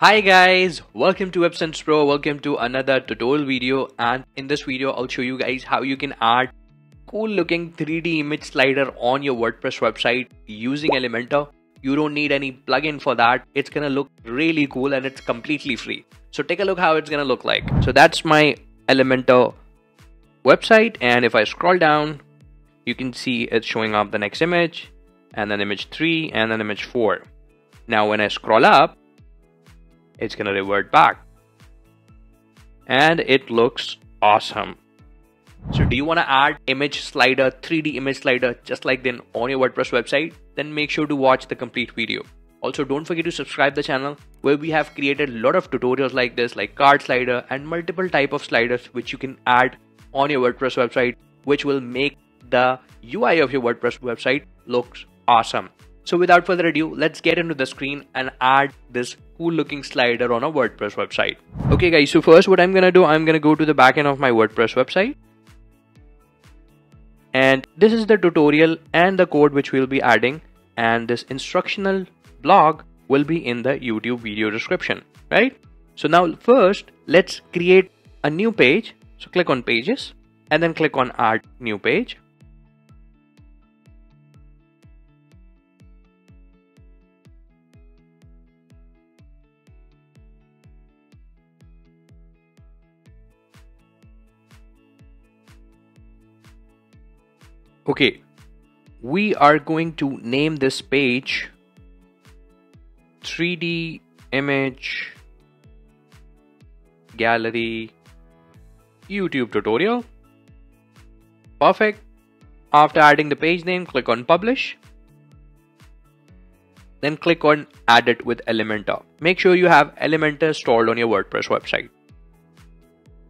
Hi guys, welcome to WebSense Pro. Welcome to another tutorial video, and in this video I'll show you guys how you can add cool looking 3D image slider on your WordPress website using Elementor. You don't need any plugin for that. It's gonna look really cool and it's completely free. So take a look how it's gonna look like. So that's my Elementor website, and if I scroll down, you can see it's showing up the next image and then image 3 and then image 4. Now when I scroll up, it's gonna revert back and it looks awesome. So do you want to add image slider, 3D image slider just like then on your WordPress website? Then make sure to watch the complete video. Also, don't forget to subscribe the channel where we have created a lot of tutorials like this, like card slider and multiple type of sliders which you can add on your WordPress website, which will make the UI of your WordPress website looks awesome. So without further ado, let's get into the screen and add this cool looking slider on a WordPress website. Okay guys, so first what I'm gonna do, I'm gonna go to the backend of my WordPress website. And this is the tutorial and the code which we'll be adding, and this instructional blog will be in the YouTube video description, right? So now first, let's create a new page. So click on Pages and then click on Add New Page. Okay, we are going to name this page 3D image gallery YouTube tutorial. Perfect. After adding the page name, click on Publish. Then click on Add it with Elementor. Make sure you have Elementor installed on your WordPress website.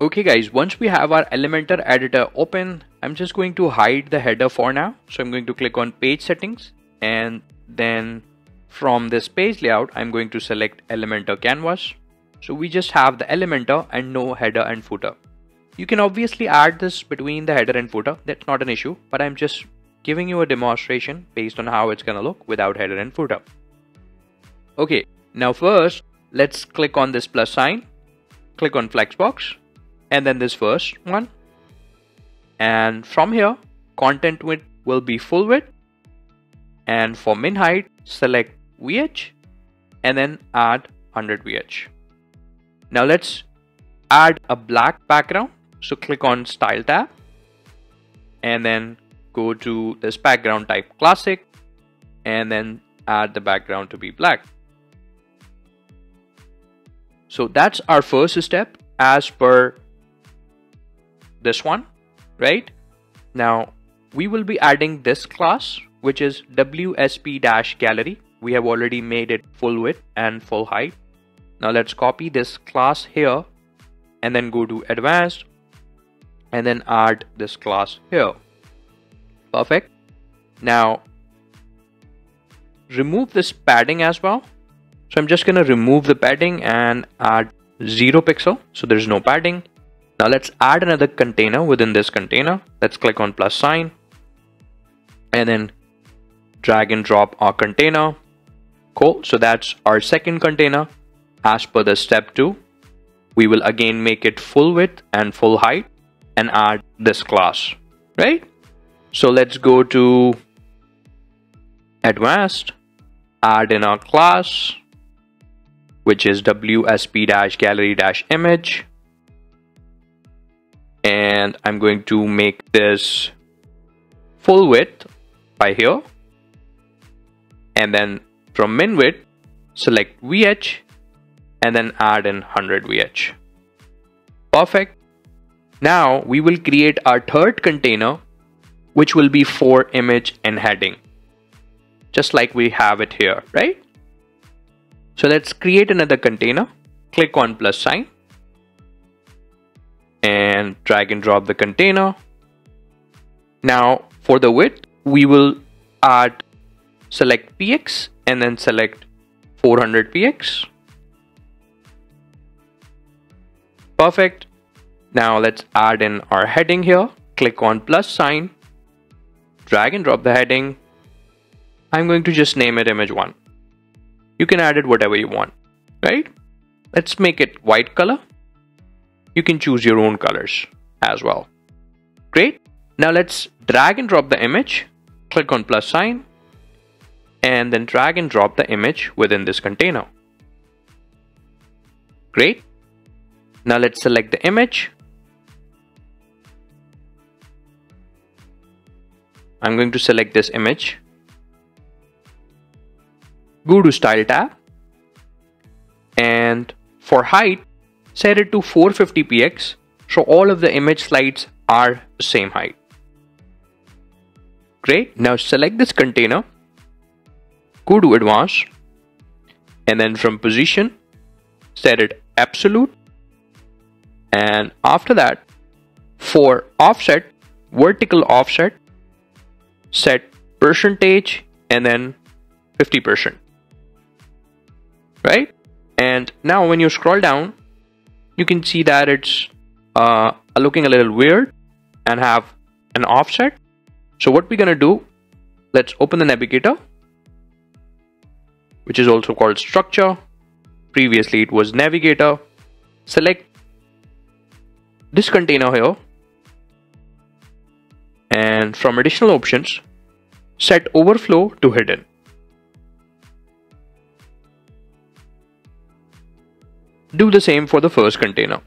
Okay guys, once we have our Elementor editor open, I'm just going to hide the header for now. So I'm going to click on Page Settings, and then from this page layout, I'm going to select Elementor Canvas. So we just have the Elementor and no header and footer. You can obviously add this between the header and footer. That's not an issue, but I'm just giving you a demonstration based on how it's gonna look without header and footer. Okay, now first, let's click on this plus sign, click on Flexbox, and then this first one, and from here content width will be full width, and for min height select VH and then add 100 VH. Now let's add a black background, so click on Style tab and then go to this background type classic and then add the background to be black. So that's our first step as per this one, right? Now we will be adding this class which is WSP-Gallery. We have already made it full width and full height. Now let's copy this class here and then go to Advanced and then add this class here. Perfect. Now remove this padding as well. So I'm just gonna remove the padding and add 0 pixel, so there's no padding. Now let's add another container within this container. Let's click on plus sign and then drag and drop our container. Cool, so that's our second container. As per the step 2, we will again make it full width and full height and add this class, right? So let's go to Advanced, add in our class which is WSP-Gallery-image. And I'm going to make this full width by here. And then from min width, select VH and then add in 100 VH. Perfect. Now we will create our third container, which will be for image and heading, just like we have it here, right? So let's create another container. Click on plus sign and drag and drop the container. Now for the width, we will select px and then select 400 px. Perfect. Now let's add in our heading here. Click on plus sign, drag and drop the heading. I'm going to just name it image 1. You can add it whatever you want, right? Let's make it white color. You can choose your own colors as well. Great. Now let's drag and drop the image. Click on plus sign and then drag and drop the image within this container. Great. Now let's select the image. I'm going to select this image. Go to Style tab and for height, set it to 450px so all of the image slides are the same height. Great. Now select this container, go to Advanced and then from Position, set it Absolute and after that for Offset, Vertical Offset, set percentage and then 50%. Right? And now when you scroll down, you can see that it's looking a little weird and have an offset. So what we're going to do, let's open the navigator, which is also called structure. Previously it was navigator. Select this container here and from additional options, set overflow to hidden. Do the same for the first container.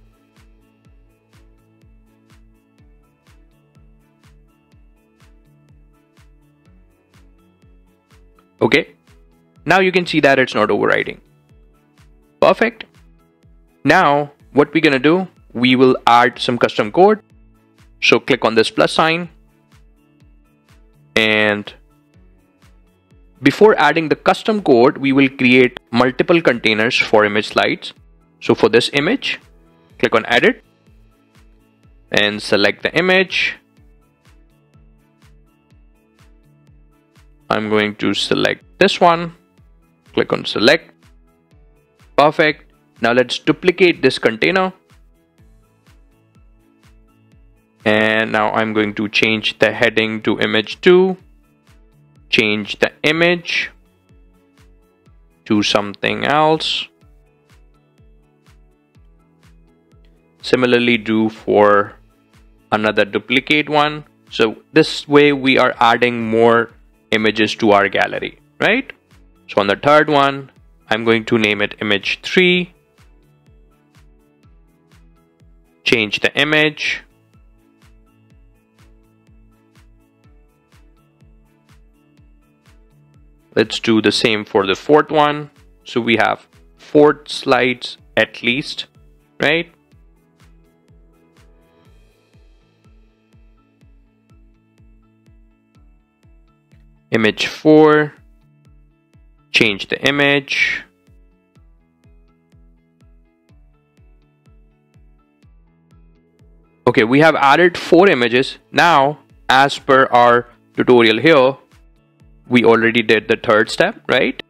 Okay, now you can see that it's not overriding. Perfect. Now what we're gonna do, we will add some custom code. So click on this plus sign and before adding the custom code, we will create multiple containers for image slides. So for this image, click on edit and select the image. I'm going to select this one, click on select. Perfect. Now let's duplicate this container. And now I'm going to change the heading to image 2, change the image to something else. Similarly do for another duplicate one. So this way we are adding more images to our gallery, right? So on the third one, I'm going to name it image 3, change the image. Let's do the same for the fourth one. So we have 4 slides at least, right? Image 4, change the image. Okay, we have added 4 images. Now, as per our tutorial here, we already did the third step, right?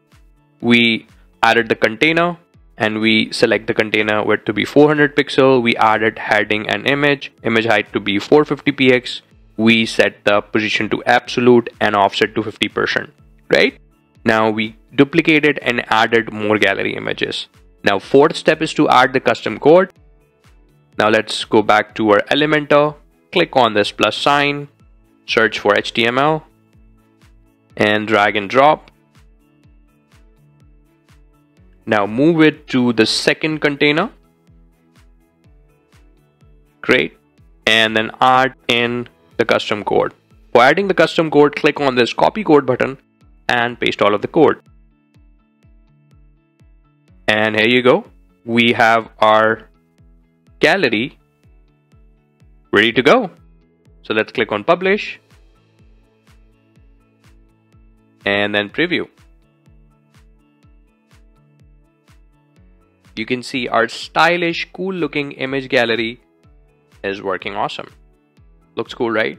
We added the container and we select the container width to be 400 pixel. We added heading and image height to be 450px. We set the position to absolute and offset to 50%, right? Now we duplicated and added more gallery images. Now fourth step is to add the custom code. Now let's go back to our Elementor, click on this plus sign, search for HTML and drag and drop. Now move it to the second container. Great. And then add in the custom code. For adding the custom code, click on this copy code button and paste all of the code. And here you go. We have our gallery ready to go. So let's click on publish and then preview. You can see our stylish, cool looking image gallery is working awesome. Looks cool, right?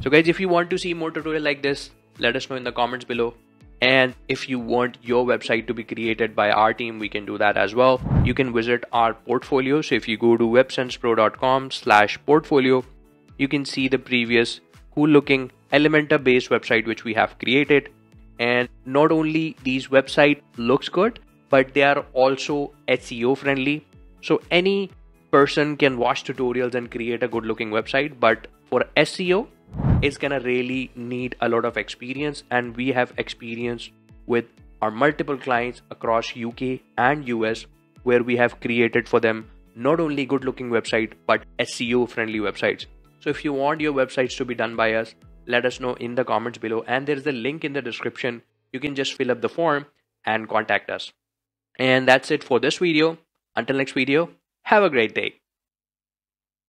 So guys, if you want to see more tutorial like this, let us know in the comments below. And if you want your website to be created by our team, we can do that as well. You can visit our portfolio. So if you go to websensepro.com/portfolio, you can see the previous cool looking Elementor based website which we have created. And not only these website looks good, but they are also SEO friendly. So any person can watch tutorials and create a good looking website, but for SEO, it's gonna really need a lot of experience, and we have experience with our multiple clients across UK and US where we have created for them not only good looking website but SEO friendly websites. So if you want your websites to be done by us, let us know in the comments below, and there's a link in the description. You can just fill up the form and contact us. And that's it for this video. Until next video, have a great day.